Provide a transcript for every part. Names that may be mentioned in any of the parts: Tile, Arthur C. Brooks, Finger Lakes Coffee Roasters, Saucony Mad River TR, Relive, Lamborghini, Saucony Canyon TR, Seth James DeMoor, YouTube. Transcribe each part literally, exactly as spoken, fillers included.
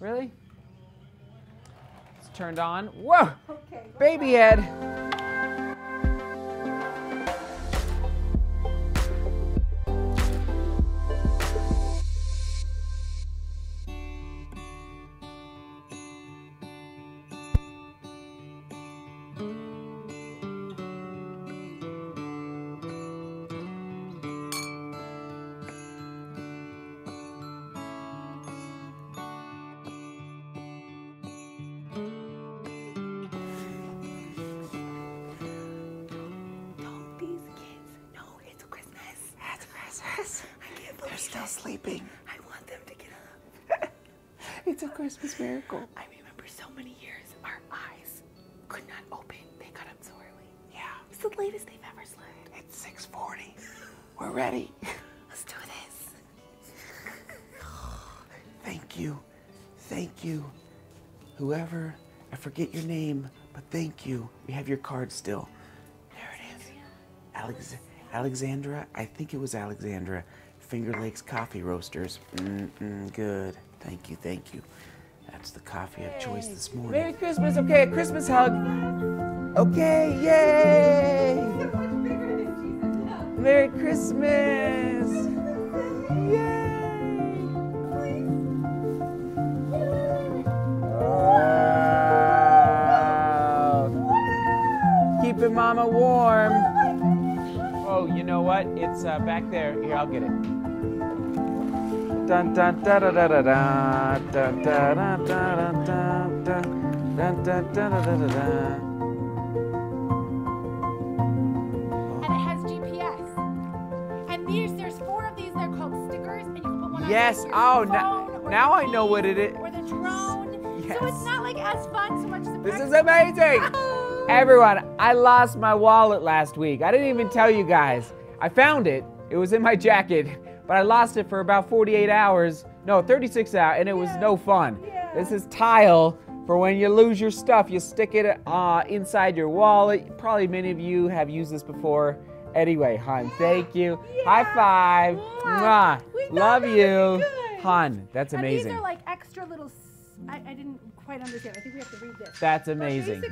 Really? It's turned on. Whoa! Okay, baby head. Still sleeping. I want them to get up. It's a Christmas miracle. I remember so many years our eyes could not open. They got up so early. Yeah. It's the latest they've ever slept. It's six forty. We're ready. Let's do this. Thank you. Thank you. Whoever, I forget your name, but thank you. We have your card still. There it is. Alex Alexandra. I think it was Alexandra. Finger Lakes Coffee Roasters. Mm-mm, good. Thank you, thank you. That's the coffee of choice this morning. Merry Christmas. Okay, a Christmas hug. Okay, yay! Merry Christmas! Yay! Wow. Keeping Mama warm. Oh, you know what? It's uh, back there. Here, I'll get it. Dun dun da da da da da da da da da da da da da. And it has G P S. And these, there's four of these. They're called stickers, and you can put one on. Yes. Oh, now I know what it is. Or the drone. Yes. So it's not like as fun so much as the. This is amazing. Everyone, I lost my wallet last week. I didn't even tell you guys. I found it. It was in my jacket. But I lost it for about forty-eight hours, no, thirty-six hours, and it was yeah. no fun. Yeah. This is Tile for when you lose your stuff. You stick it uh, inside your wallet. Probably many of you have used this before. Anyway, hon, yeah. thank you. Yeah. High five. Mwah. Love you. Hon, that's amazing. And these are like extra little, I, I didn't quite understand. I think we have to read this. That's amazing.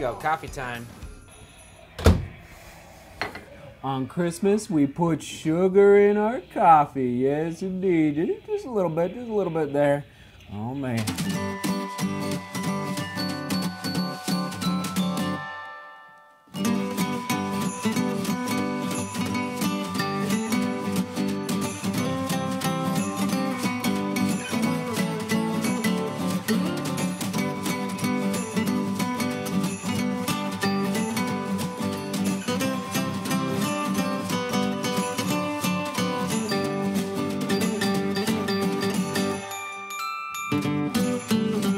Go, coffee time. On Christmas, we put sugar in our coffee. Yes, indeed. Just a little bit, just a little bit there. Oh, man. Thank you.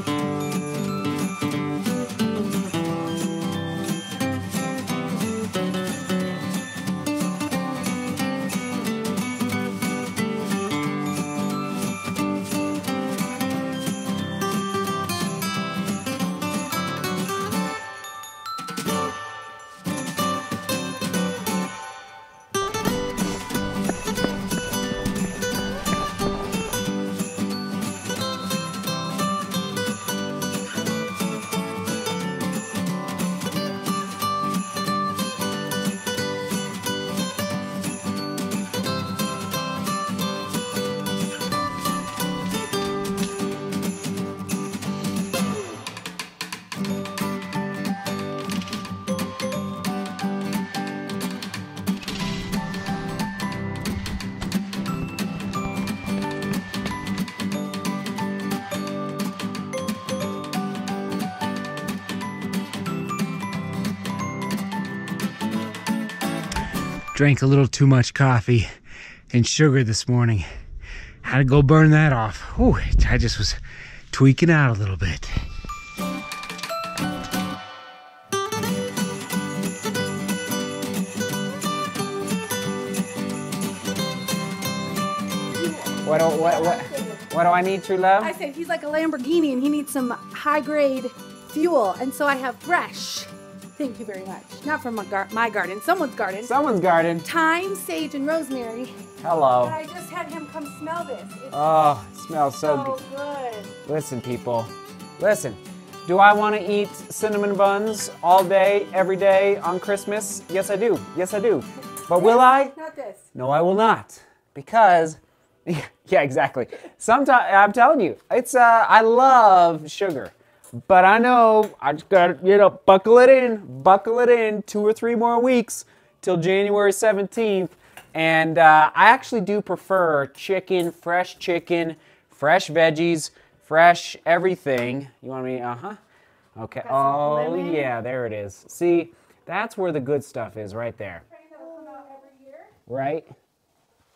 drank a little too much coffee and sugar this morning. Had to go burn that off. Whew, I just was tweaking out a little bit. What do, what, what, what do I need, true love? I said he's like a Lamborghini and he needs some high-grade fuel. And so I have fresh, thank you very much. Not from my, gar my garden, someone's garden. Someone's garden. Thyme, sage, and rosemary. Hello. But I just had him come smell this. It's oh, it smells so, so good. Listen, people, listen. Do I want to eat cinnamon buns all day, every day on Christmas? Yes, I do. Yes, I do. But will I? Not this. No, I will not. Because... yeah, exactly. Sometimes I'm telling you, it's uh, I love sugar, but I know I just gotta, you know, buckle it in, buckle it in two or three more weeks till January seventeenth, and uh, I actually do prefer chicken, fresh chicken, fresh veggies, fresh everything. You want me? Uh huh. Okay. Oh yeah, there it is. See, that's where the good stuff is, right there. Right.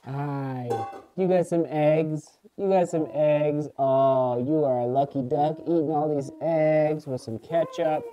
Hi, you got some eggs? You got some eggs? Oh, you are a lucky duck eating all these eggs with some ketchup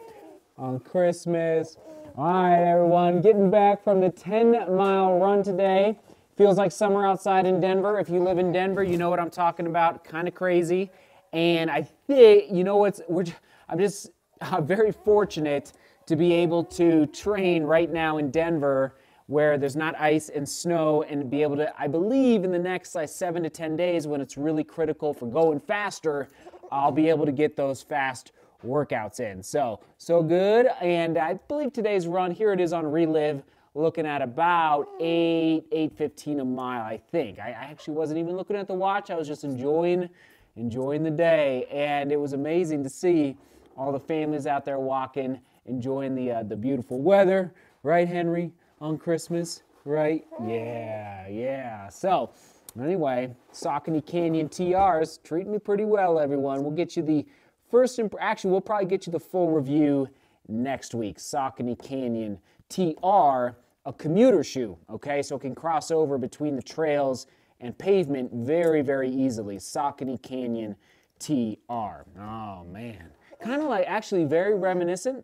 on Christmas. All right, everyone, getting back from the ten mile run today. Feels like summer outside in Denver. If you live in Denver, you know what I'm talking about. Kind of crazy. And I think, you know what's, we're, I'm just I'm very fortunate to be able to train right now in Denver, where there's not ice and snow, and be able to, I believe in the next like seven to ten days when it's really critical for going faster, I'll be able to get those fast workouts in. So, so good. And I believe today's run, here it is on Relive, looking at about eight, eight fifteen a mile, I think. I, I actually wasn't even looking at the watch. I was just enjoying, enjoying the day. And it was amazing to see all the families out there walking, enjoying the, uh, the beautiful weather. Right, Henry? On Christmas, right? Yeah, yeah. So, anyway, Saucony Canyon T R's treating me pretty well, everyone. We'll get you the first, imp actually, we'll probably get you the full review next week. Saucony Canyon T R, a commuter shoe, okay? So it can cross over between the trails and pavement very, very easily. Saucony Canyon T R. Oh, man. Kind of like, actually, very reminiscent.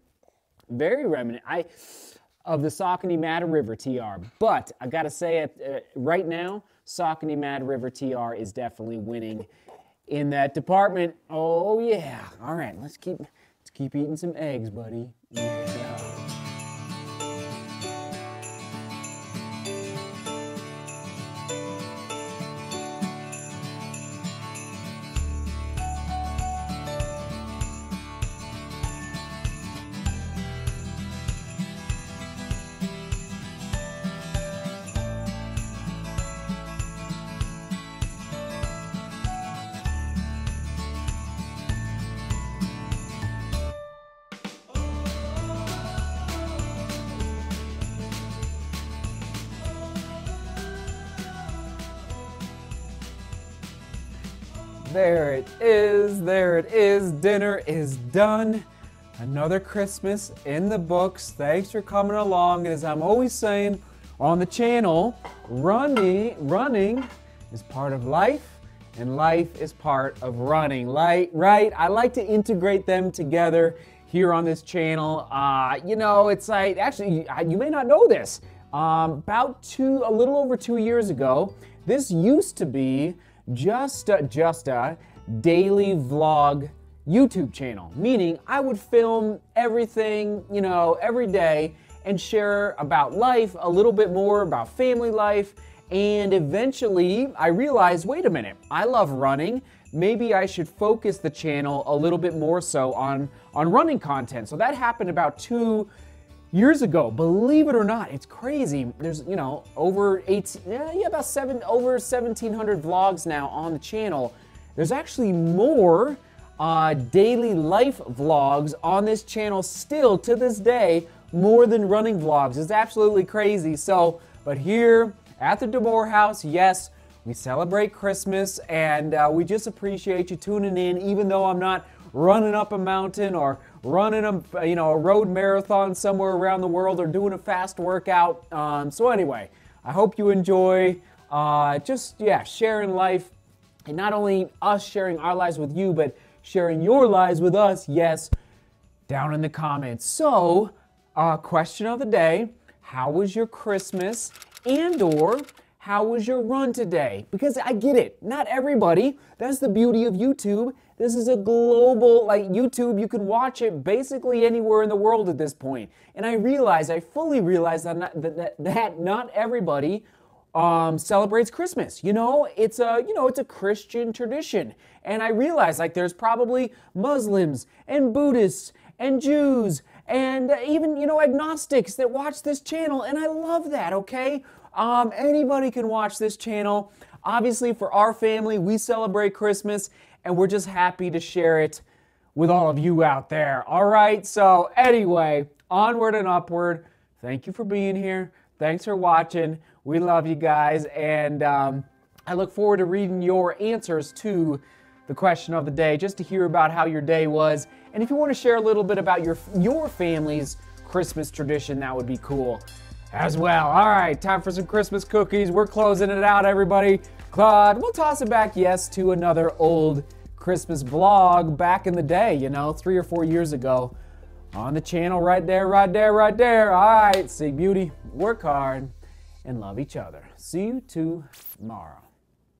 Very reminiscent. I... of the Saucony Mad River T R, but I gotta say it uh, right now, Saucony Mad River T R is definitely winning in that department. Oh yeah! All right, let's keep let's keep eating some eggs, buddy. Yeah. There it is, there it is, dinner is done. Another Christmas in the books. Thanks for coming along. As I'm always saying on the channel, running, running is part of life and life is part of running, right? right? I like to integrate them together here on this channel. Uh, you know, it's like, actually, you may not know this. Um, about two, a little over two years ago, this used to be Just a, just a daily vlog YouTube channel, meaning I would film everything, you know, every day and share about life, a little bit more about family life. And eventually I realized, wait a minute, I love running. Maybe I should focus the channel a little bit more so on, on running content. So that happened about two years ago, believe it or not. It's crazy. There's, you know, over eight, yeah, yeah, about seven, over seventeen hundred vlogs now on the channel. There's actually more uh, daily life vlogs on this channel still to this day, more than running vlogs. It's absolutely crazy. So, but here at the DeMoor house, yes, we celebrate Christmas, and uh, we just appreciate you tuning in, even though I'm not running up a mountain or running a, you know, a road marathon somewhere around the world, or doing a fast workout. Um, so anyway, I hope you enjoy uh, just, yeah, sharing life, and not only us sharing our lives with you, but sharing your lives with us, yes, down in the comments. So, uh, question of the day, how was your Christmas, and or how was your run today? Because I get it, not everybody. That's the beauty of YouTube. This is a global, like YouTube, you can watch it basically anywhere in the world at this point. And I realize, I fully realize that not, that, that not everybody um, celebrates Christmas. You know, it's a, you know, it's a Christian tradition. And I realize, like, there's probably Muslims and Buddhists and Jews and even, you know, agnostics that watch this channel. And I love that, okay? Um, anybody can watch this channel. Obviously, for our family, we celebrate Christmas, and we're just happy to share it with all of you out there. All right, so anyway, onward and upward. Thank you for being here. Thanks for watching. We love you guys, and um, I look forward to reading your answers to the question of the day, just to hear about how your day was. And if you want to share a little bit about your, your family's Christmas tradition, that would be cool as well. All right, time for some Christmas cookies. We're closing it out, everybody. Claude, we'll toss it back, yes, to another old Christmas vlog back in the day, you know, three or four years ago on the channel, right there, right there, right there. All right, seek beauty, work hard, and love each other. See you tomorrow.